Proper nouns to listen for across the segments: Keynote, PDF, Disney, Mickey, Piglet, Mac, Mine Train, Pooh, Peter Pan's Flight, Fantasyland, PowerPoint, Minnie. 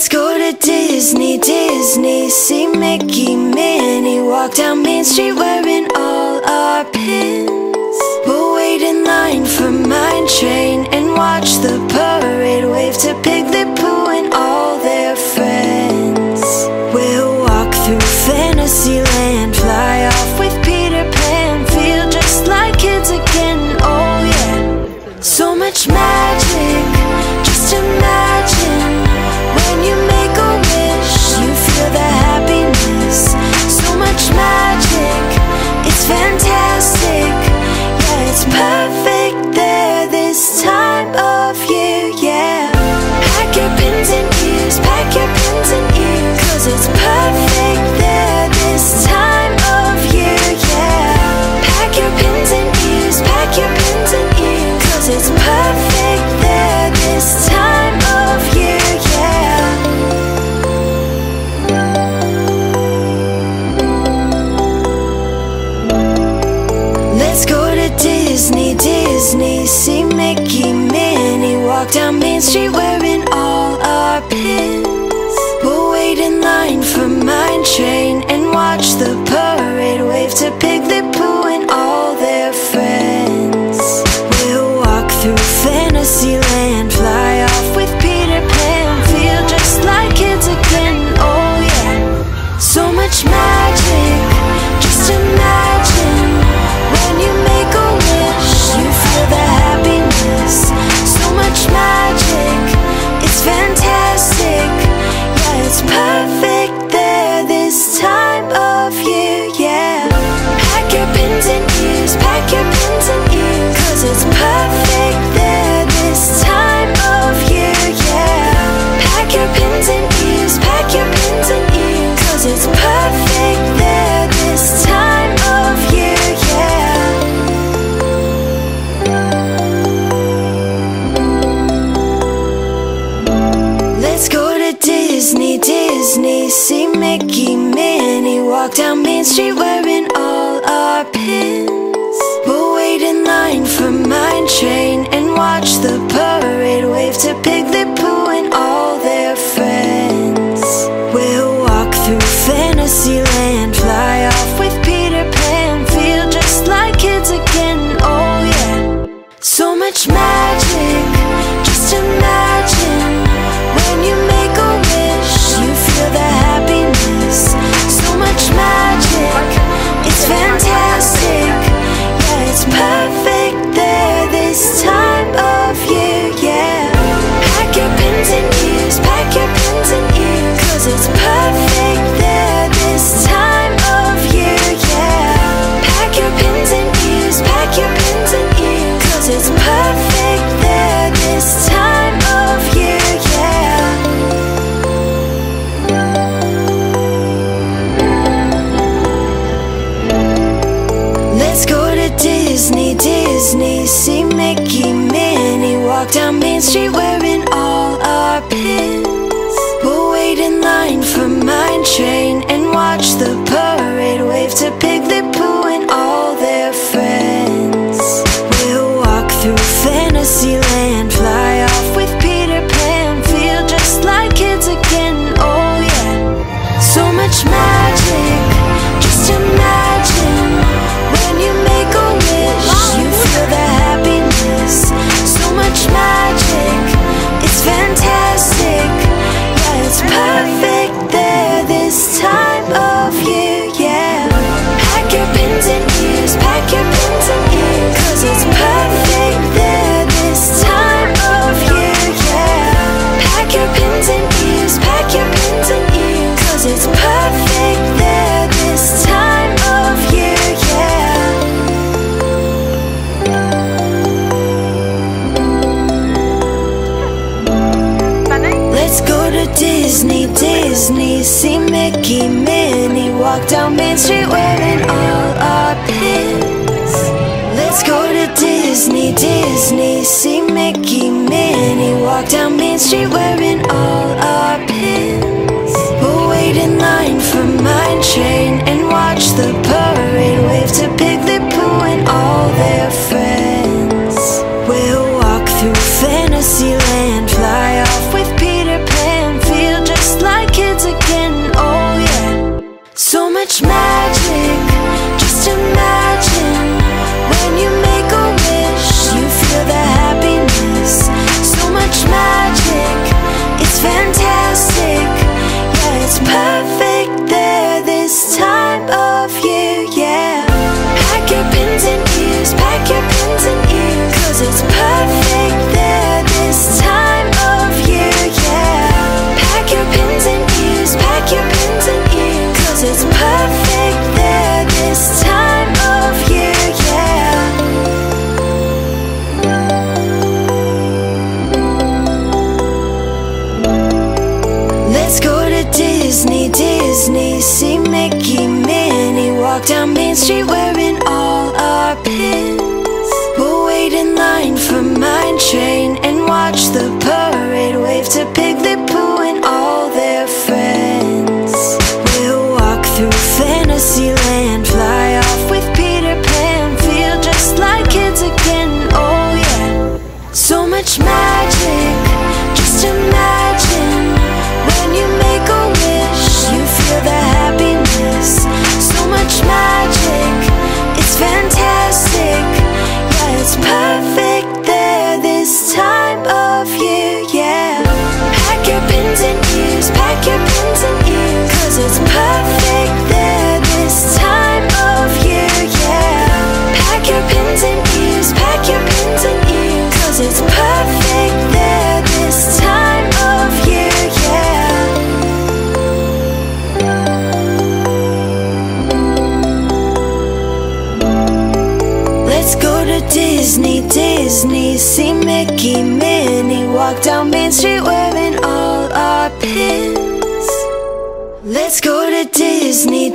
Let's go to Disney, Disney, see Mickey, Minnie, walk down Main Street wearing all our pins. We'll wait in line for Mine Train and watch the parade, wave to Piglet, Pooh and all their friends. We'll walk through Fantasyland, fly off with Peter Pan, feel just like kids again, oh yeah. So much magic, just imagine. When you make a wish, you feel the happiness. So much magic, it's fantastic. Yeah, it's perfect there this time of year, yeah. Pack your pins and ears, pack your pins and ears, 'cause it's perfect there this time of year, yeah. Pack your pins and ears, pack your pins and ears, 'cause it's perfect there this time of year. Disney, Disney, see Mickey, Minnie, walk down Main Street wearing all our pins. We'll wait in line for Mine Train and watch the parade, wave to Piglet, Pooh and all their friends. We'll walk through Fantasyland, fly off with Peter Pan, feel just like kids again, oh yeah. So much magic, just imagine. When you make a wish, you feel the happiness. So much magic, it's fantastic. Yeah, it's perfect there this time of year, yeah. Pack your pins and ears, pack your pins and ears, 'cause it's perfect there this time of year, yeah. Pack your pins and ears, pack your pins and ears, 'cause it's perfect there this time of year, yeah. Disney, Disney, see Mickey, Minnie, walk down Main Street wearing all our pins. We'll wait in line for Mine Train and watch the parade, wave to Piglet, Pooh and all their friends. We'll walk through Fantasyland, fly off with Peter Pan, feel just like kids again, oh yeah. So much magic, just imagine. When you make a wish, you feel the happiness. So much magic, it's fantastic. Yeah, it's perfect there this time of year, yeah. Pack your pins and ears, pack your pins and ears, 'cause it's perfect there this time of year, yeah. Pack your pins and ears, pack your pins and ears, 'cause it's perfect there this time of year, yeah. Let's go to Disney, Disney, see Mickey, Minnie, walk down Main Street wearing all our pins. We'll wait in line for Mine Train and watch the parade, wave to Piglet, Pooh and all their friends. We'll walk through Fantasyland, fly off with Peter Pan, feel just like kids again, oh yeah. So much magic, just imagine. When you make a wish, you feel the happiness. So much magic, it's fantastic. Yeah, it's perfect there this time of year, yeah. Pack your pins and ears, pack your pins and ears, 'cause it's perfect there this time of year, yeah. Pack your pins and ears, pack your pins and ears, 'cause it's perfect there this time of year, yeah. Let's go to Disney, Disney, see Mickey, Minnie, walk down Main Street wearing all our pins. Let's go to Disney, Disney, see Mickey, Minnie, walk down Main Street wearing all our pins. We'll wait in line for Mine Train and watch the parade, wave to Piglet, Pooh and all their friends. We'll walk through Fantasyland, fly off with Peter Pan, feel just Main Street wearing all our pins. We'll wait in line for Mine Train and watch the parade, wave to Piglet, Pooh and all their friends. We'll walk through Fantasyland, fly off with Peter Pan, feel just like kids again, oh yeah. So much magic, just imagine. When you make a wish, you feel the happiness. So much magic, it's fantastic. Yeah, it's perfect there this time of year, yeah. Pack your pins and ears, pack your pins and ears, 'cause it's perfect there this time of year, yeah. Pack your pins and ears, pack your pins and ears, 'cause it's perfect there this time of year, yeah. Let's go to Disney, see Mickey, Minnie, walk down Main Street wearing all our pins. Let's go to Disney,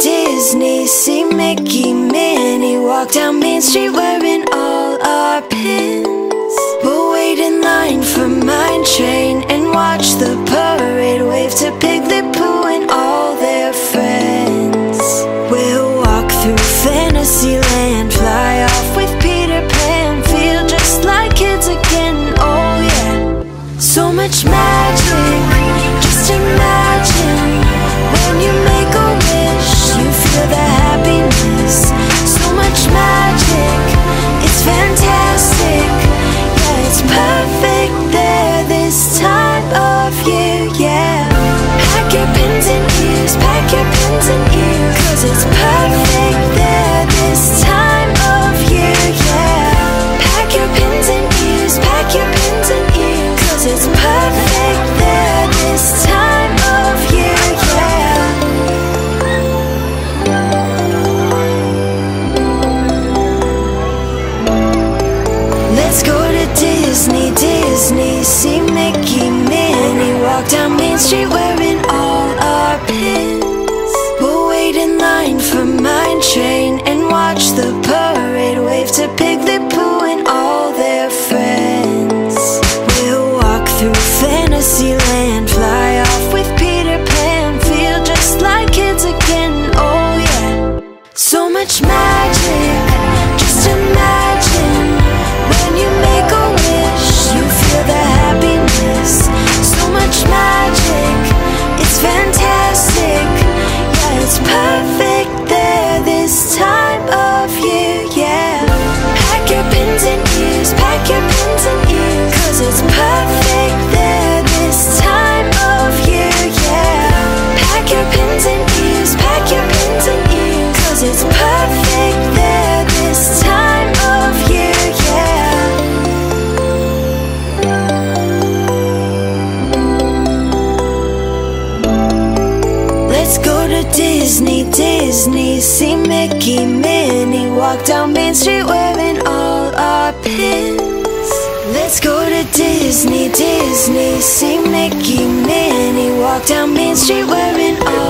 see Mickey, Minnie, walk down Main Street wearing all our pins. We'll wait in line for Mine Train and watch the parade, wave to Piglet, Pooh and all their friends. We'll walk through Fantasyland, fly off with Peter Pan, feel just like kids again, oh yeah. So much magic, just imagine. When you make a wish, you feel the happiness. So much magic, it's fantastic. Yeah, it's perfect there this time of year, yeah. Pack your pins and ears, pack your pins and ears, 'cause it's perfect there this time of year, yeah. Pack your pins and ears, pack your pins and ears, 'cause it's perfect there this time of year, yeah. Let's go to Disney, see Mickey, Minnie, walk down Main Street wearing all our pins. We'll wait in line for Mine Train and watch the parade, wave to Piglet, Pooh and all their friends. We'll walk through Fantasyland, fly off with Peter Pan, feel just like kids again, oh yeah. So much magic, just imagine. When you make a wish, you feel the happiness. So much magic, it's fantastic. Yeah, it's perfect there this time of year, yeah. Pack your pins and ears, pack your pins and ears, 'cause it's perfect there this time of year, yeah. Pack your pins and ears, pack your pins and ears, 'cause it's perfect there this time of year, yeah. Let's go to Disney, see Mickey, Minnie, walk down Main Street wearing all our pins. Let's go to Disney, see Mickey, Minnie, walk down Main Street wearing all